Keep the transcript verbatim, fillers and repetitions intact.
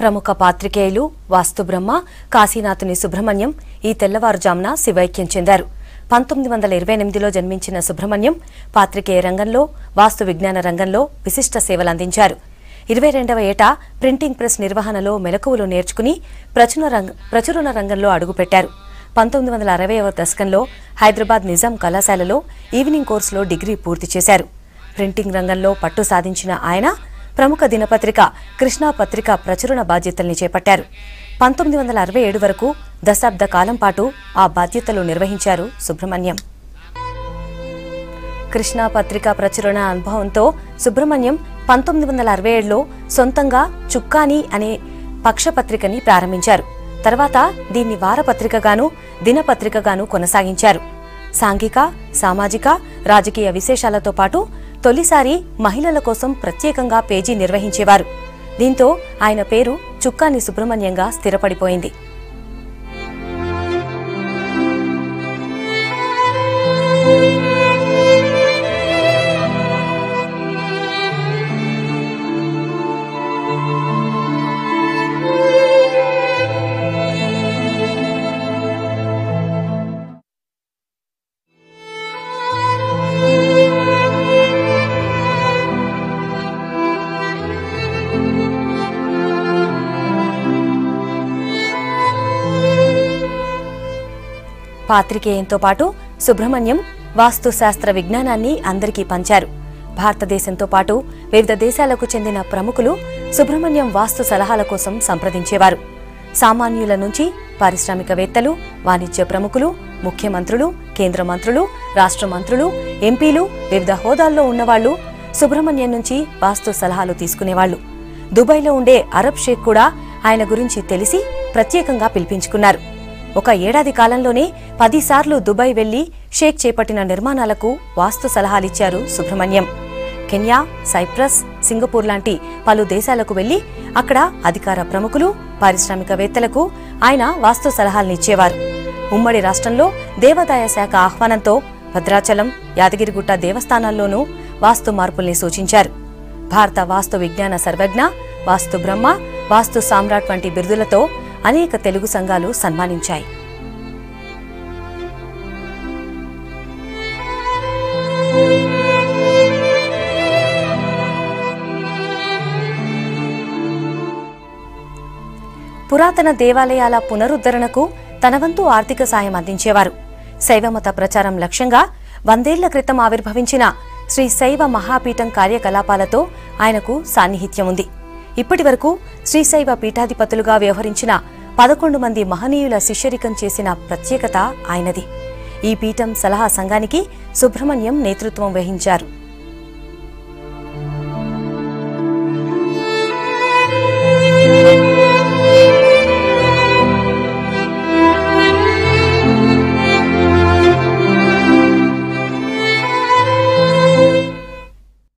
ప్రముఖ పాత్రికేయులు వాస్తు బ్రహ్మ కాశీనాథుని సుబ్రహ్మణ్యం ఈ తెల్లవారుజామున శివైక్యం చెందారు. పంతొమ్మిది వందల ఇరవై ఎనిమిదిలో జన్మించిన సుబ్రహ్మణ్యం పాత్రికేయ రంగంలో వాస్తు విజ్ఞాన రంగంలో విశిష్ట సేవలు అందించారు. ఇరవై రెండవ ఏట ప్రింటింగ్ ప్రెస్ నిర్వహణలో మెలకువలు నేర్చుకుని ప్రచురణ రంగంలో అడుగుపెట్టారు. పంతొమ్మిది వందల అరవైవ దశకంలో హైదరాబాద్ నిజాం కళాశాలలో ఈవినింగ్ కోర్సులో డిగ్రీ పూర్తి చేశారు. ప్రింటింగ్ రంగంలో పట్టు సాధించిన ఆయన ప్రముఖ దినపత్రిక కృష్ణా పత్రిక ప్రచురణ బాధ్యతల్ని చేపట్టారు. పంతొమ్మిది వందల అరవై ఏడు వరకు దశాబ్ద కాలం పాటు ఆ బాధ్యతలు నిర్వహించారు సుబ్రహ్మణ్యం. కృష్ణా పత్రిక ప్రచురణ అనుభవంతో సుబ్రహ్మణ్యం పంతొమ్మిది వందల అరవై ఏడులో సొంతంగా చుక్కాని అనే పక్షపత్రికని ప్రారంభించారు. తర్వాత దీన్ని వారపత్రికగాను దినపత్రికగాను కొనసాగించారు. సాంఘిక, సామాజిక, రాజకీయ విశేషాలతో పాటు తొలిసారి మహిళల కోసం ప్రత్యేకంగా పేజీ నిర్వహించేవారు. దీంతో ఆయన పేరు చుక్కాని సుబ్రహ్మణ్యంగా స్థిరపడిపోయింది. పాత్రికేయంతో పాటు సుబ్రహ్మణ్యం వాస్తు శాస్త్ర విజ్ఞానాన్ని అందరికీ పంచారు. భారతదేశంతో పాటు వివిధ దేశాలకు చెందిన ప్రముఖులు సుబ్రహ్మణ్యం వాస్తు సలహాల కోసం సంప్రదించేవారు. సామాన్యుల నుంచి పారిశ్రామికవేత్తలు, వాణిజ్య ప్రముఖులు, ముఖ్యమంత్రులు, కేంద్ర మంత్రులు, రాష్ట్ర మంత్రులు, ఎంపీలు, వివిధ హోదాల్లో ఉన్నవాళ్లు సుబ్రహ్మణ్యం నుంచి వాస్తు సలహాలు తీసుకునేవాళ్లు. దుబాయ్లో ఉండే అరబ్ షేక్ కూడా ఆయన గురించి తెలిసి ప్రత్యేకంగా పిలిపించుకున్నారు. ఒక ఏడాది కాలంలోనే పదిసార్లు దుబాయ్ వెళ్లి షేక్ చేపట్టిన నిర్మాణాలకు వాస్తు సలహాలిచ్చారు సుబ్రహ్మణ్యం. కెన్యా, సైప్రస్, సింగపూర్ లాంటి పలు దేశాలకు వెళ్లి అక్కడ అధికార ప్రముఖులు, పారిశ్రామికవేత్తలకు ఆయన వాస్తు సలహాలనిచ్చేవారు. ఉమ్మడి రాష్ట్రంలో దేవాదాయ శాఖ ఆహ్వానంతో భద్రాచలం, యాదగిరిగుట్ట దేవస్థానాల్లోనూ వాస్తు మార్పుల్ని సూచించారు. భారత వాస్తు విజ్ఞాన సర్వజ్ఞ, వాస్తు బ్రహ్మ, వాస్తు సామ్రాట్ వంటి బిరుదులతో అనేక తెలుగు సంఘాలు సన్మానించాయి. పురాతన దేవాలయాల పునరుద్ధరణకు తనవంతు ఆర్థిక సాయం అందించేవారు. శైవమత ప్రచారం లక్ష్యంగా వందేళ్ల క్రితం ఆవిర్భవించిన శ్రీ శైవ మహాపీఠం కార్యకలాపాలతో ఆయనకు సాన్నిహిత్యం ఉంది. ఇప్పటి వరకు శ్రీశైవ పీఠాధిపతులుగా వ్యవహరించిన పదకొండు మంది మహనీయుల శిష్యరికం చేసిన ప్రత్యేకత ఆయనది. ఈ పీఠం సలహా సంఘానికి సుబ్రహ్మణ్యం నేతృత్వం వహించారు.